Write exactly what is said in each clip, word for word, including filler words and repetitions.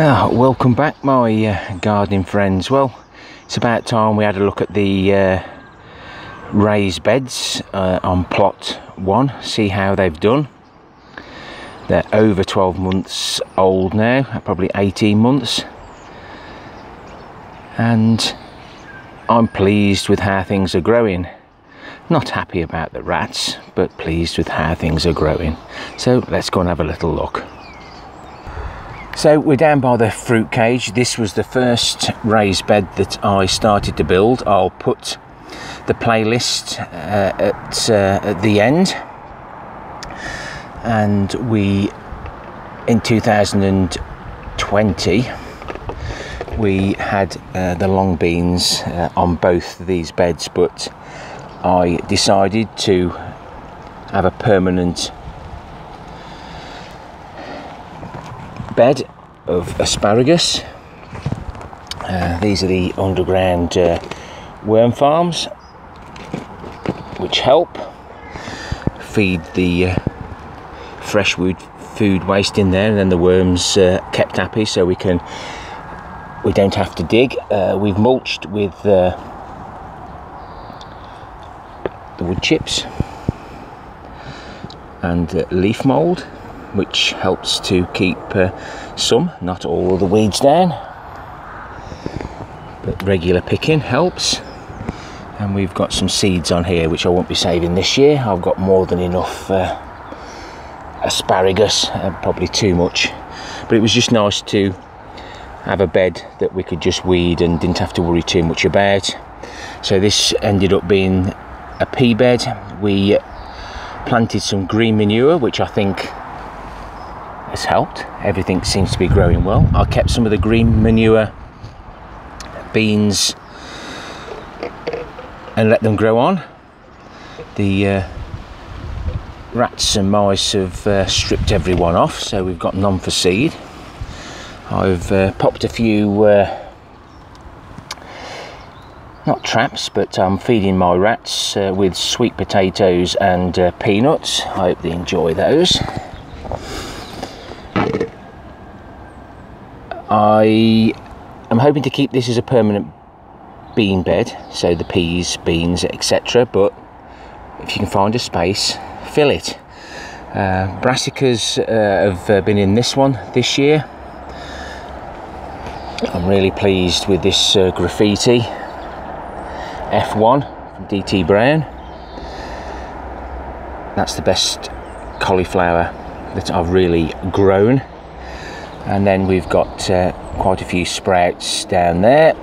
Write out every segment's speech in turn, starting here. Ah, welcome back my uh, gardening friends. Well, it's about time we had a look at the uh, raised beds uh, on plot one, see how they've done. They're over twelve months old now, probably eighteen months, and I'm pleased with how things are growing. Not happy about the rats, but pleased with how things are growing. So let's go and have a little look. So we're down by the fruit cage. This was the first raised bed that I started to build. I'll put the playlist uh, at, uh, at the end. And we, in two thousand twenty, we had uh, the long beans uh, on both these beds, but I decided to have a permanent bed of asparagus. Uh, these are the underground uh, worm farms, which help feed the uh, fresh wood food waste in there, and then the worms uh, kept happy, so we can we don't have to dig. Uh, we've mulched with uh, the wood chips and uh, leaf mould, which helps to keep uh, some, not all of the weeds down, but regular picking helps. And we've got some seeds on here which I won't be saving this year. I've got more than enough uh, asparagus, and uh, probably too much, but it was just nice to have a bed that we could just weed and didn't have to worry too much about. So this ended up being a pea bed. We planted some green manure, which I think has helped. Everything seems to be growing well. I kept some of the green manure beans and let them grow on. The uh, rats and mice have uh, stripped everyone off, so we've got none for seed. I've uh, popped a few, uh, not traps, but I'm feeding my rats uh, with sweet potatoes and uh, peanuts. I hope they enjoy those. I am hoping to keep this as a permanent bean bed, so the peas, beans, et cetera. But if you can find a space, fill it. Uh, brassicas uh, have uh, been in this one this year. I'm really pleased with this uh, Graffiti F one from D T Brown. That's the best cauliflower that I've really grown. And then we've got uh, quite a few sprouts down there.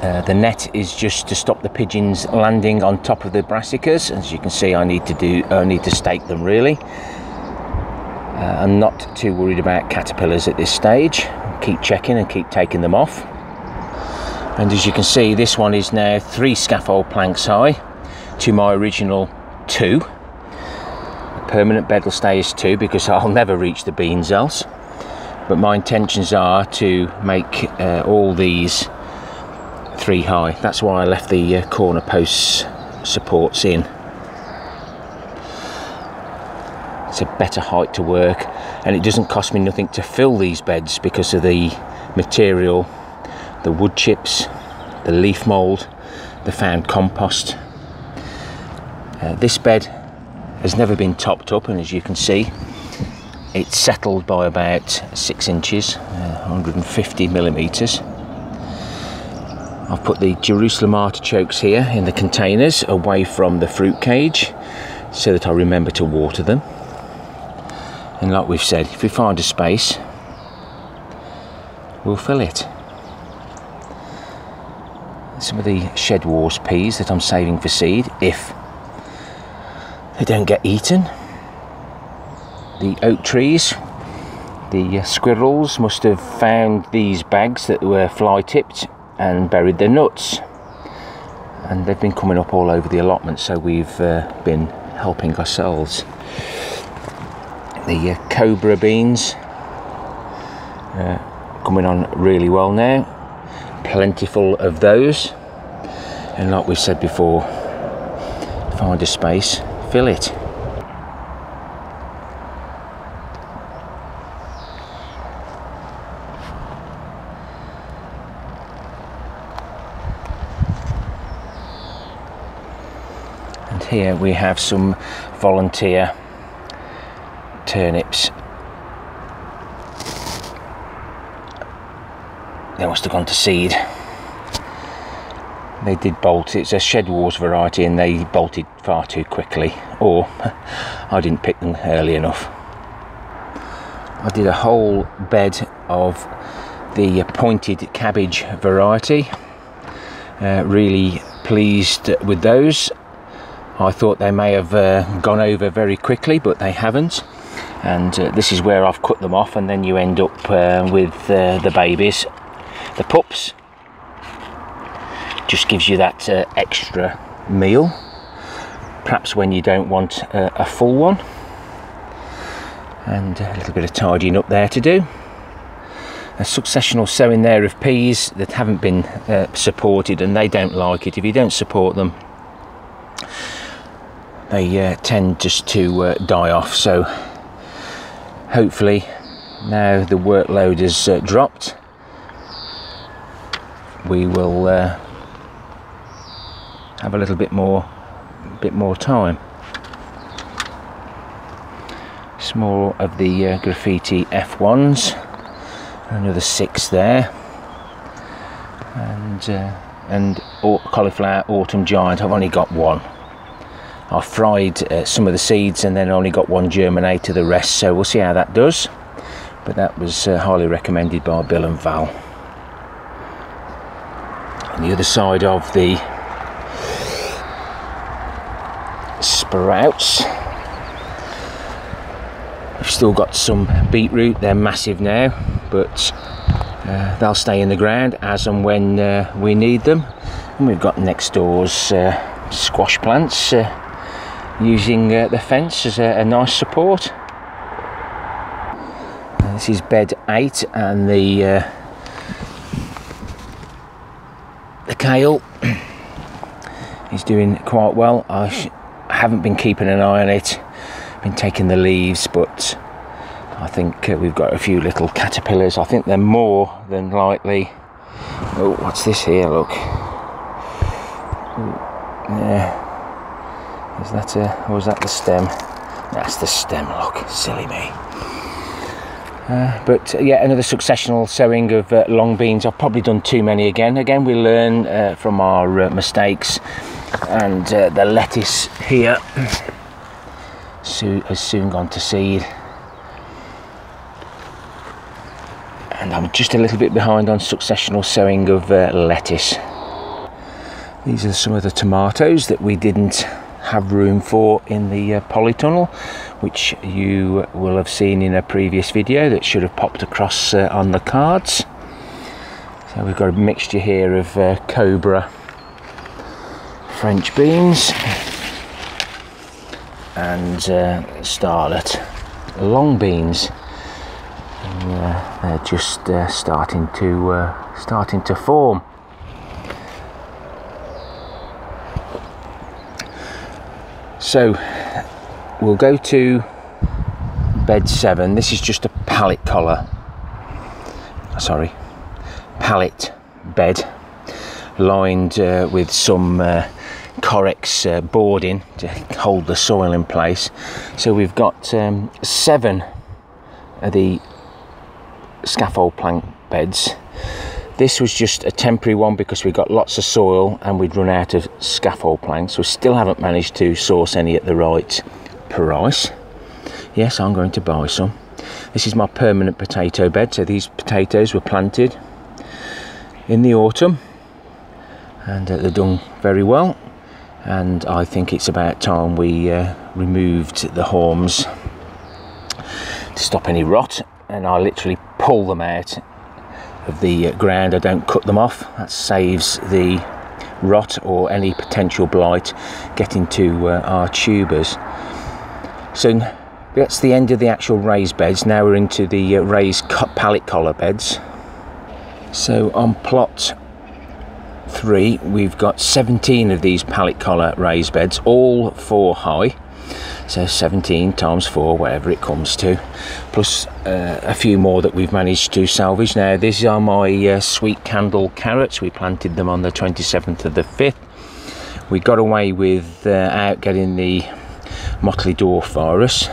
Uh, the net is just to stop the pigeons landing on top of the brassicas. As you can see, I need to do I need to stake them really. Uh, I'm not too worried about caterpillars at this stage. Keep checking and keep taking them off. And as you can see, this one is now three scaffold planks high to my original two. Permanent bed will stay as two because I'll never reach the beans else, but my intentions are to make uh, all these three high. That's why I left the uh, corner posts supports in. It's a better height to work, and it doesn't cost me nothing to fill these beds because of the material, the wood chips, the leaf mould, the found compost. Uh, this bed has never been topped up, and as you can see, it's settled by about six inches, uh, one hundred fifty millimeters. I've put the Jerusalem artichokes here in the containers away from the fruit cage so that I remember to water them. And like we've said, if we find a space, we'll fill it. Some of the Shed Wars peas that I'm saving for seed, if they don't get eaten. The oak trees, the squirrels must have found these bags that were fly tipped and buried their nuts, and they've been coming up all over the allotment, so we've uh, been helping ourselves. The uh, Cobra beans uh, coming on really well now, plentiful of those, and like we said before, find a space, fill it. here we have some volunteer turnips. They must have gone to seed. They did bolt. It's a Shed Wars variety and they bolted far too quickly, or I didn't pick them early enough. I did a whole bed of the pointed cabbage variety. Uh, really pleased with those. I thought they may have uh, gone over very quickly, but they haven't. And uh, this is where I've cut them off, and then you end up uh, with uh, the babies, the pups. Just gives you that uh, extra meal, perhaps when you don't want uh, a full one. And a little bit of tidying up there to do. A successional sowing there of peas that haven't been uh, supported, and they don't like it. If you don't support them, they uh, tend just to uh, die off. So hopefully now the workload has uh, dropped, we will uh, have a little bit more bit more time. Some more of the uh, Graffiti F ones, another six there, and uh, and Cauliflower Autumn Giant. I've only got one. I fried uh, some of the seeds and then only got one germinate to the rest, so we'll see how that does. But that was uh, highly recommended by Bill and Val. On the other side of the sprouts, I've still got some beetroot. They're massive now, but uh, they'll stay in the ground as and when uh, we need them. And we've got next door's uh, squash plants, uh, using uh, the fence as a, a nice support. And this is bed eight, and the uh, the kale is doing quite well. I sh haven't been keeping an eye on it. Been taking the leaves, but I think uh, we've got a few little caterpillars. I think they're more than likely. Oh, what's this here? Look. Ooh, yeah. Is that a? Or is that the stem? That's the stem. Look, silly me. Uh, but uh, yeah, another successional sowing of uh, long beans. I've probably done too many again. Again, we learn uh, from our uh, mistakes. And uh, the lettuce here so, has soon gone to seed. And I'm just a little bit behind on successional sowing of uh, lettuce. These are some of the tomatoes that we didn't have room for in the uh, polytunnel, which you will have seen in a previous video that should have popped across uh, on the cards. So we've got a mixture here of uh, Cobra French beans and uh, Starlet long beans. And, uh, they're just uh, starting to uh, starting to form. So we'll go to bed seven. This is just a pallet collar. Sorry, pallet bed lined uh, with some uh, Corex uh, boarding to hold the soil in place. So we've got um, seven of the scaffold plank beds. This was just a temporary one because we got lots of soil and we'd run out of scaffold planks. We still haven't managed to source any at the right price. Yes, I'm going to buy some. This is my permanent potato bed. So these potatoes were planted in the autumn and uh, they're done very well. And I think it's about time we uh, removed the horns to stop any rot. And I literally pull them out of the ground. I don't cut them off. That saves the rot or any potential blight getting to uh, our tubers. So that's the end of the actual raised beds. Now we're into the uh, raised pallet collar beds. So on plot three we've got seventeen of these pallet collar raised beds, all four high. So seventeen times four, whatever it comes to, plus uh, a few more that we've managed to salvage. Now these are my uh, sweet candle carrots. We planted them on the twenty-seventh of the fifth. we got away with uh, out getting the motley dwarf virus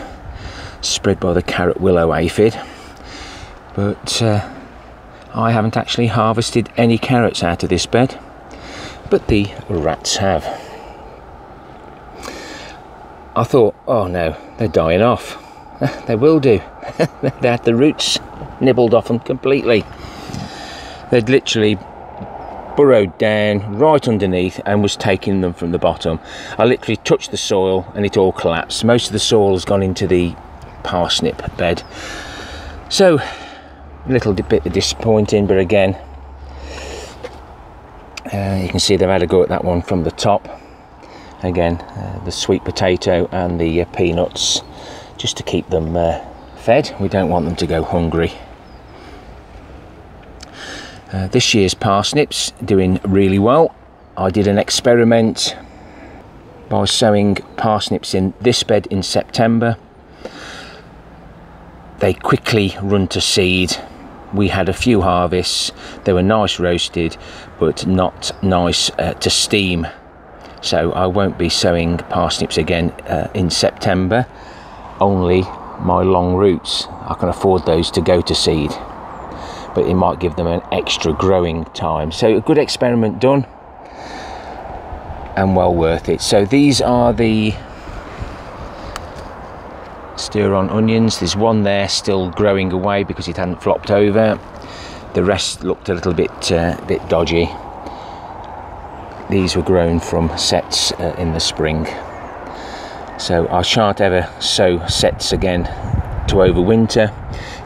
spread by the carrot willow aphid, but uh, I haven't actually harvested any carrots out of this bed, but the rats have. I thought, oh no, they're dying off. They will do. They had the roots nibbled off them completely. They'd literally burrowed down right underneath and was taking them from the bottom. I literally touched the soil and it all collapsed. Most of the soil has gone into the parsnip bed. So, a little bit disappointing, but again, uh, you can see they've had a go at that one from the top. Again, uh, the sweet potato and the uh, peanuts, just to keep them uh, fed. We don't want them to go hungry. Uh, this year's parsnips doing really well. I did an experiment by sowing parsnips in this bed in September. They quickly run to seed. We had a few harvests. They were nice roasted, but not nice uh, to steam. So I won't be sowing parsnips again uh, in September. Only my long roots, I can afford those to go to seed. But it might give them an extra growing time. So a good experiment done and well worth it. So these are the Stir on onions. There's one there still growing away because it hadn't flopped over. The rest looked a little bit uh, bit dodgy. These were grown from sets uh, in the spring. So I shan't ever sow sets again to overwinter.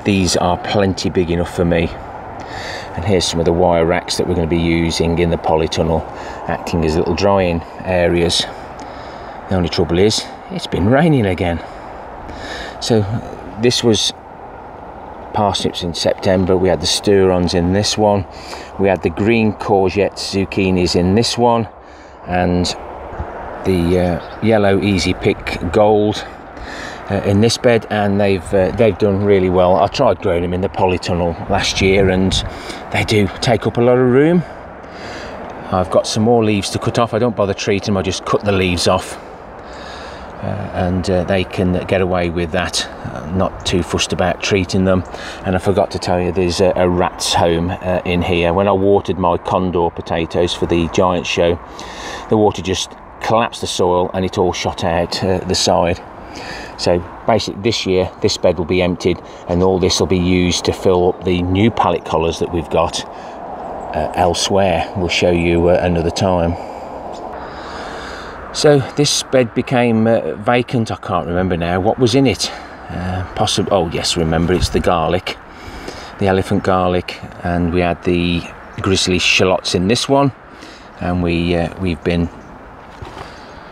These are plenty big enough for me. And here's some of the wire racks that we're going to be using in the polytunnel, acting as little drying areas. The only trouble is it's been raining again. So this was parsnips in September. We had the stir-ons in this one, we had the green courgette zucchinis in this one, and the uh, yellow easy pick gold Uh, in this bed, and they've uh, they've done really well. I tried growing them in the polytunnel last year and they do take up a lot of room. I've got some more leaves to cut off. I don't bother treating them, I just cut the leaves off uh, and uh, they can get away with that. I'm not too fussed about treating them. And I forgot to tell you, there's a, a rat's home uh, in here. When I watered my condor potatoes for the giant show, the water just collapsed the soil and it all shot out uh, the side. So basically this year this bed will be emptied and all this will be used to fill up the new pallet collars that we've got uh, elsewhere. We'll show you uh, another time. So this bed became uh, vacant. I can't remember now what was in it. Uh, possible. Oh yes, remember, it's the garlic, the elephant garlic, and we had the grizzly shallots in this one, and we uh, we've been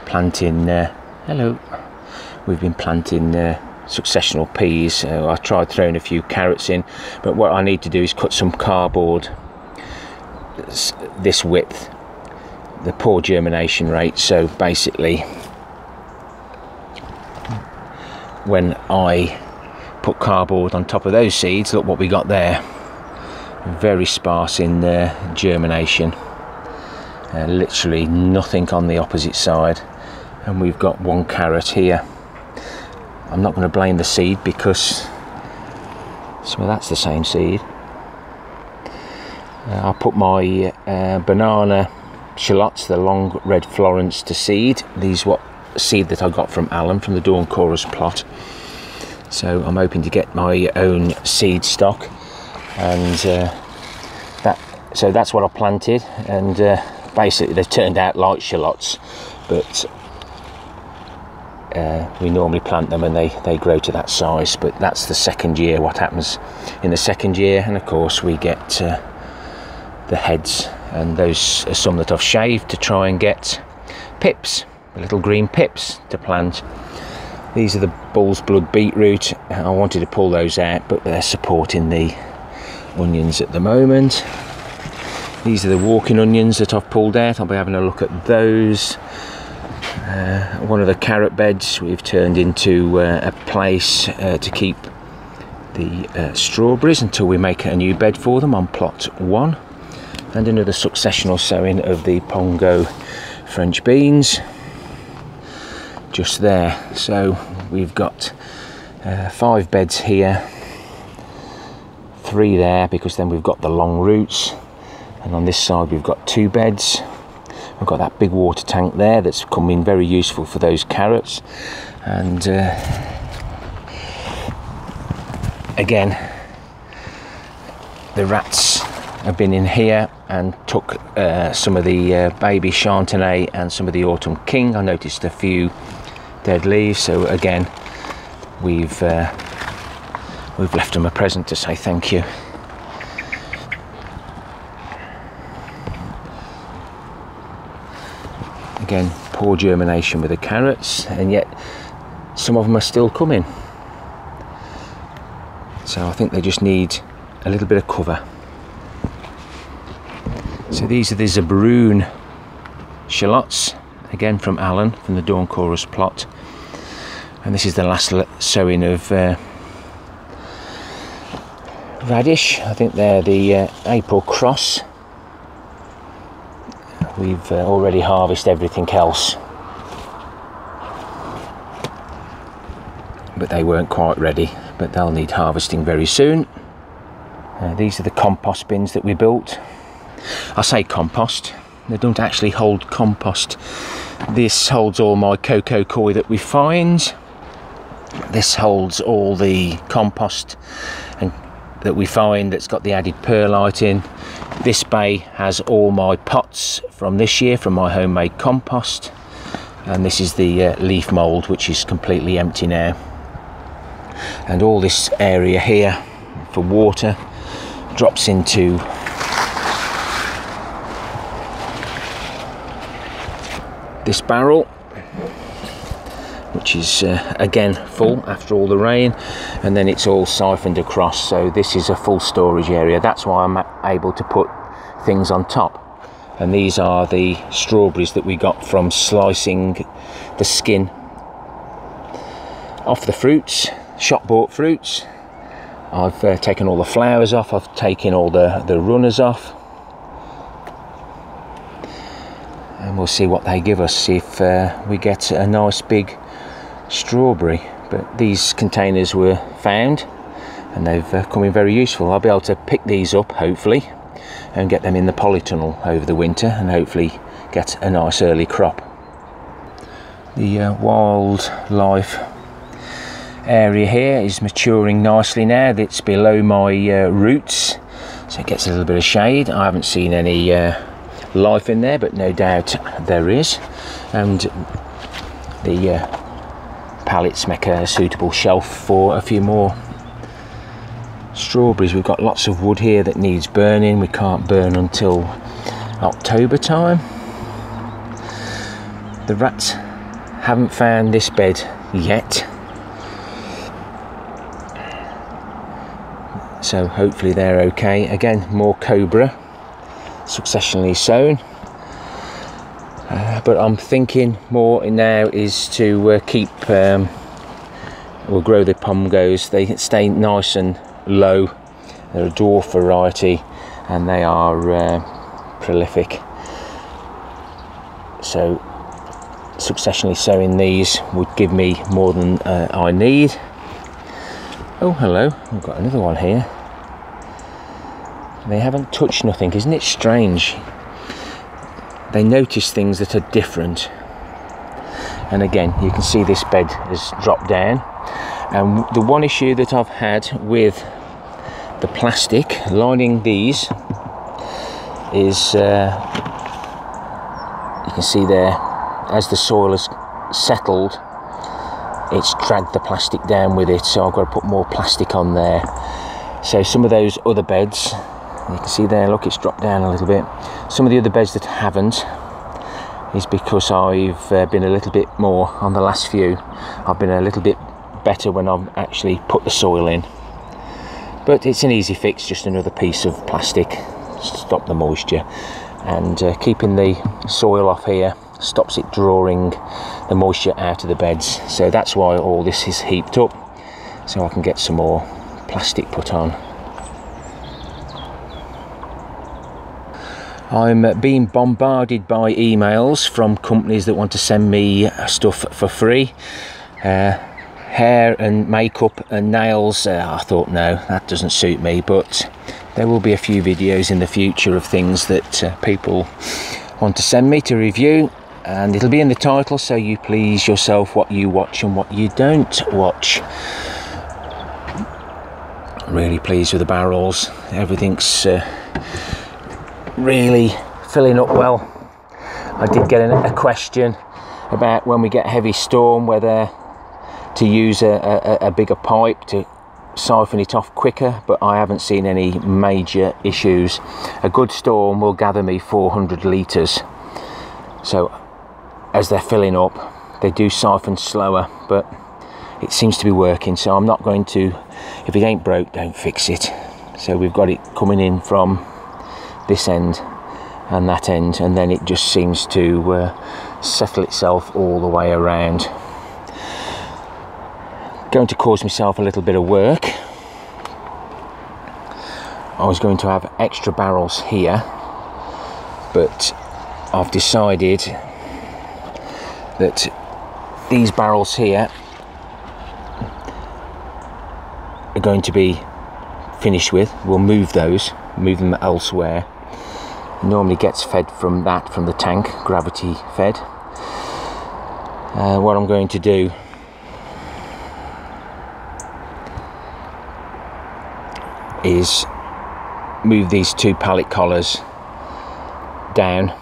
planting uh, hello we've been planting uh, successional peas. Uh, I tried throwing a few carrots in, but what I need to do is cut some cardboard this width. The poor germination rate, so basically when I put cardboard on top of those seeds, look what we got there. Very sparse in uh, germination, uh, literally nothing on the opposite side, and we've got one carrot here. I'm not going to blame the seed because some of that's the same seed. Uh, I put my uh, banana shallots, the long red florence, to seed. These what seed that I got from Alan from the Dawn Chorus plot. So I'm hoping to get my own seed stock, and uh, that. So that's what I planted, and uh, basically they've turned out like shallots, but. Uh, we normally plant them and they, they grow to that size, but that's the second year what happens in the second year. And of course we get uh, the heads, and those are some that I've shaved to try and get pips, little green pips to plant. These are the Bull's Blood beetroot. I wanted to pull those out, but they're supporting the onions at the moment. These are the walking onions that I've pulled out. I'll be having a look at those. Uh, one of the carrot beds we've turned into uh, a place uh, to keep the uh, strawberries until we make a new bed for them on plot one, and another successional sowing of the Pongo French beans just there. So we've got uh, five beds here, three there, because then we've got the long roots, and on this side we've got two beds. We've got that big water tank there that's come in very useful for those carrots, and uh, again the rats have been in here and took uh, some of the uh, baby Chantenay and some of the Autumn King. I noticed a few dead leaves, so again we've uh, we've left them a present to say thank you. Again, poor germination with the carrots, and yet some of them are still coming, so I think they just need a little bit of cover. So these are the Zebrune shallots, again from Alan, from the Dawn Chorus plot, and this is the last sowing of uh, radish. I think they're the uh, April cross. We've uh, already harvested everything else, but they weren't quite ready, but they'll need harvesting very soon. Uh, these are the compost bins that we built. I say compost, they don't actually hold compost. This holds all my coco coir that we find. This holds all the compost and that we find that's got the added perlite in. This bay has all my pots from this year, from my homemade compost, and this is the uh, leaf mould, which is completely empty now. And all this area here for water drops into this barrel, which is uh, again full after all the rain, and then it's all siphoned across, so this is a full storage area. That's why I'm able to put things on top. And these are the strawberries that we got from slicing the skin off the fruits, shop bought fruits. I've uh, taken all the flowers off, I've taken all the, the runners off, and we'll see what they give us, see if uh, we get a nice big strawberry. But these containers were found and they've uh, come in very useful. I'll be able to pick these up hopefully and get them in the polytunnel over the winter, and hopefully get a nice early crop. The uh, wildlife area here is maturing nicely now. It's below my uh, roots, so it gets a little bit of shade. I haven't seen any uh, life in there, but no doubt there is, and the uh, pallets make a suitable shelf for a few more strawberries. We've got lots of wood here that needs burning. We can't burn until October time. The rats haven't found this bed yet, so hopefully they're okay. Again, more cobra successionally sown, uh, but I'm thinking more now is to uh, keep um, or grow the pomagos. They stay nice and low. They're a dwarf variety and they are uh, prolific, so successionally sowing these would give me more than uh, I need. Oh hello, we've got another one here. They haven't touched nothing. Isn't it strange? They notice things that are different. And again, you can see this bed has dropped down. And the one issue that I've had with the plastic lining these is uh, you can see there, as the soil has settled, it's dragged the plastic down with it, so I've got to put more plastic on there. So some of those other beds, you can see there, look, it's dropped down a little bit. Some of the other beds that haven't is because I've uh, been a little bit more on the last few. I've been a little bit better when I've actually put the soil in, but it's an easy fix, just another piece of plastic to stop the moisture, and uh, keeping the soil off here stops it drawing the moisture out of the beds. So that's why all this is heaped up, so I can get some more plastic put on. I'm being bombarded by emails from companies that want to send me stuff for free. Uh, hair and makeup and nails, uh, I thought no, that doesn't suit me, but there will be a few videos in the future of things that uh, people want to send me to review, and it'll be in the title, so you please yourself what you watch and what you don't watch. Really pleased with the barrels, everything's uh, really filling up well. I did get a question about when we get a heavy storm whether to use a, a, a bigger pipe to siphon it off quicker, but I haven't seen any major issues. A good storm will gather me four hundred litres, so as they're filling up they do siphon slower, but it seems to be working, so I'm not going to, if it ain't broke don't fix it. So we've got it coming in from this end and that end, and then it just seems to uh, settle itself all the way around. Going to cause myself a little bit of work. I was going to have extra barrels here, but I've decided that these barrels here are going to be finished with. We'll move those, move them elsewhere. Normally gets fed from that, from the tank, gravity fed. Uh, what I'm going to do, is move these two pallet collars down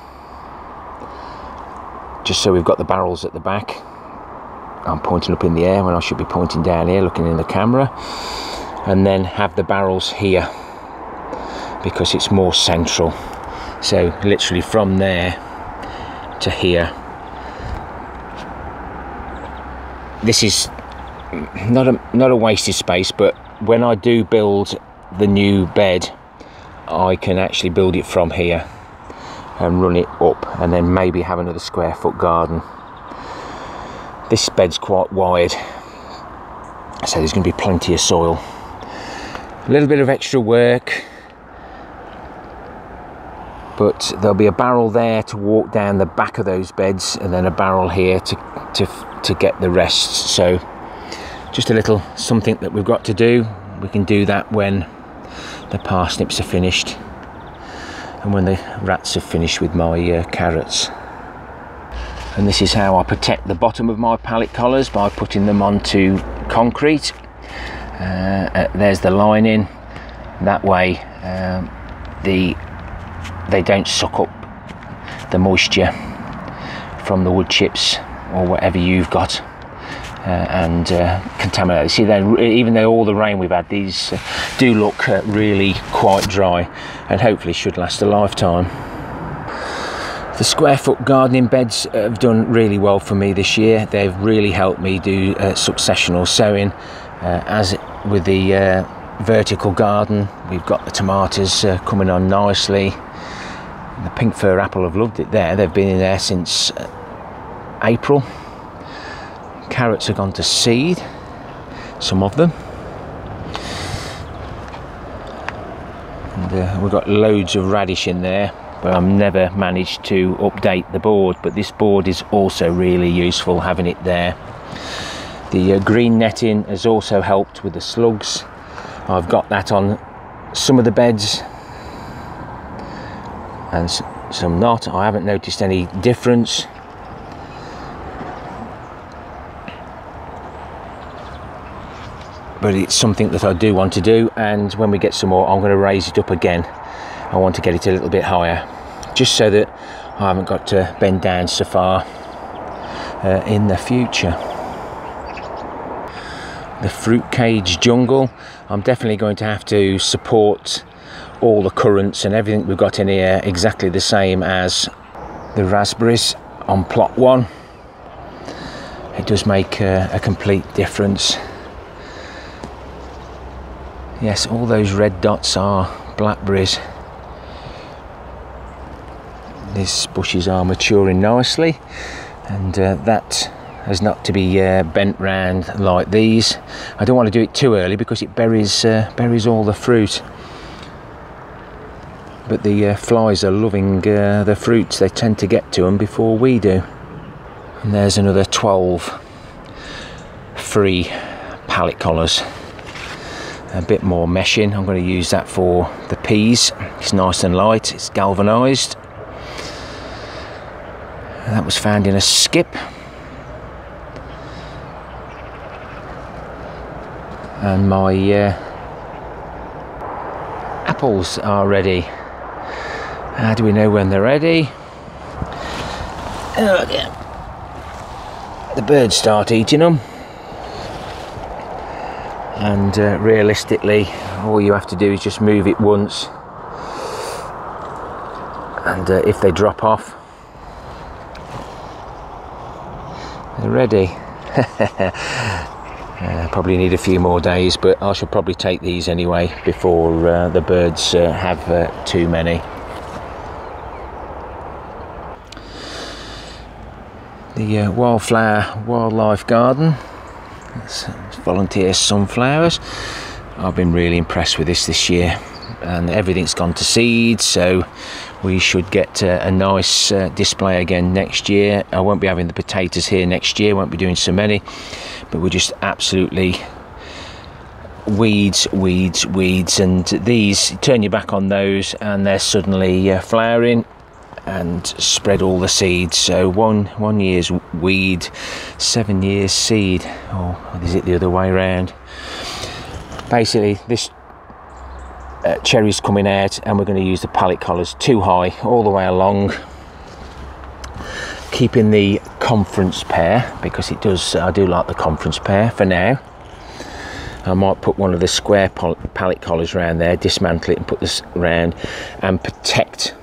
just so we've got the barrels at the back. I'm pointing up in the air when I should be pointing down here, looking in the camera, and then have the barrels here because it's more central. So literally from there to here. This is not a not a wasted space, but when I do build the new bed I can actually build it from here and run it up, and then maybe have another square foot garden. This bed's quite wide, so there's going to be plenty of soil. A little bit of extra work, but there'll be a barrel there to walk down the back of those beds, and then a barrel here to to, to get the rest. So just a little something that we've got to do. We can do that when the parsnips are finished and when the rats are finished with my uh, carrots. And this is how I protect the bottom of my pallet collars, by putting them onto concrete. Uh, uh, there's the lining, that way um, the they don't suck up the moisture from the wood chips or whatever you've got. Uh, and uh, contaminated. See, even though all the rain we've had, these uh, do look uh, really quite dry, and hopefully should last a lifetime. The square foot gardening beds have done really well for me this year. They've really helped me do uh, successional sowing. Uh, as with the uh, vertical garden, we've got the tomatoes uh, coming on nicely. The pink fir apple have loved it there. They've been in there since uh, April. Carrots have gone to seed, some of them, and uh, we've got loads of radish in there, but I've never managed to update the board, but this board is also really useful having it there. The uh, green netting has also helped with the slugs. I've got that on some of the beds and some not. I haven't noticed any difference. But it's something that I do want to do, and when we get some more I'm going to raise it up again. I want to get it a little bit higher just so that I haven't got to bend down so far uh, in the future. The fruit cage jungle, I'm definitely going to have to support all the currants and everything we've got in here exactly the same as the raspberries on plot one. It does make uh, a complete difference. Yes, all those red dots are blackberries. These bushes are maturing nicely, and uh, that has not to be uh, bent round like these. I don't want to do it too early because it buries, uh, buries all the fruit. but the uh, flies are loving uh, the fruits. They tend to get to them before we do. And there's another twelve free pallet collars. A bit more meshing. I'm going to use that for the peas. It's nice and light. It's galvanised. That was found in a skip. And my uh, apples are ready. How do we know when they're ready? Oh, yeah. The birds start eating them. And uh, realistically, all you have to do is just move it once. And uh, if they drop off, they're ready. Uh, probably need a few more days, but I should probably take these anyway before uh, the birds uh, have uh, too many. The uh, wildflower wildlife garden. That's volunteer sunflowers. I've been really impressed with this this year, and everything's gone to seed, so we should get uh, a nice uh, display again next year. I won't be having the potatoes here next year, won't be doing so many, but we're just absolutely weeds, weeds, weeds, and these, turn your back on those and they're suddenly uh, flowering and spread all the seeds. So one one year's weed, seven years seed, or is it the other way around? Basically this Uh, cherries coming out, and we're going to use the pallet collars too high all the way along, keeping the conference pear, because it does, I do like the conference pear for now. I might put one of the square pallet collars around there, dismantle it and put this round and protect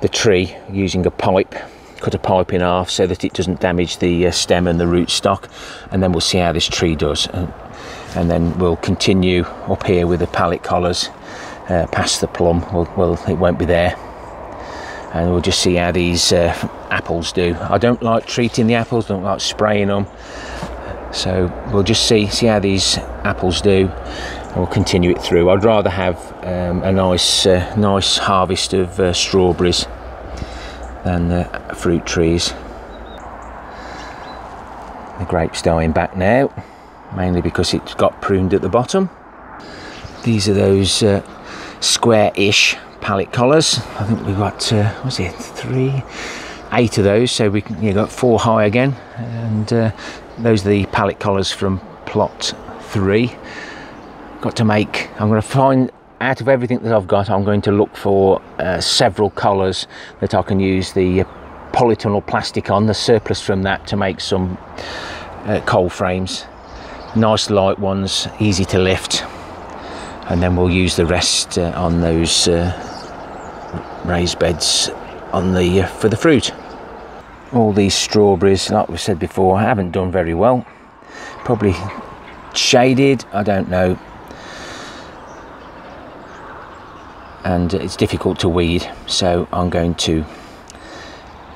the tree using a pipe. Cut a pipe in half so that it doesn't damage the stem and the root stock, and then we'll see how this tree does, and, and then we'll continue up here with the pallet collars. Uh, past the plum, well, well, it won't be there, and we'll just see how these uh, apples do. I don't like treating the apples, don't like spraying them, so we'll just see see how these apples do, and we'll continue it through. I'd rather have um, a nice uh, nice harvest of uh, strawberries than the fruit trees. The grape's dying back now, mainly because it's got pruned at the bottom. These are those uh, square-ish pallet collars. I think we've got, uh, was it three, eight of those, so we can, you got four high again, and uh, those are the pallet collars from plot three. Got to make, I'm gonna find, out of everything that I've got, I'm going to look for uh, several collars that I can use the polytunnel plastic on, the surplus from that, to make some uh, coal frames. Nice light ones, easy to lift, and then we'll use the rest uh, on those uh, raised beds on the uh, for the fruit. All these strawberries, like we said before, haven't done very well. Probably shaded, I don't know. And it's difficult to weed, so I'm going to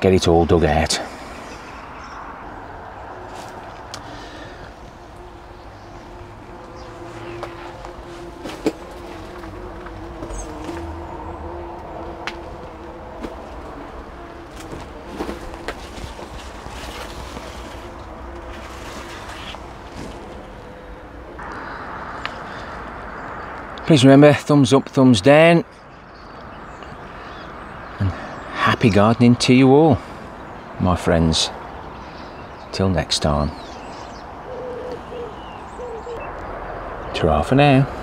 get it all dug out. Please remember, thumbs up, thumbs down. And happy gardening to you all, my friends. Till next time. Ta-ra for now.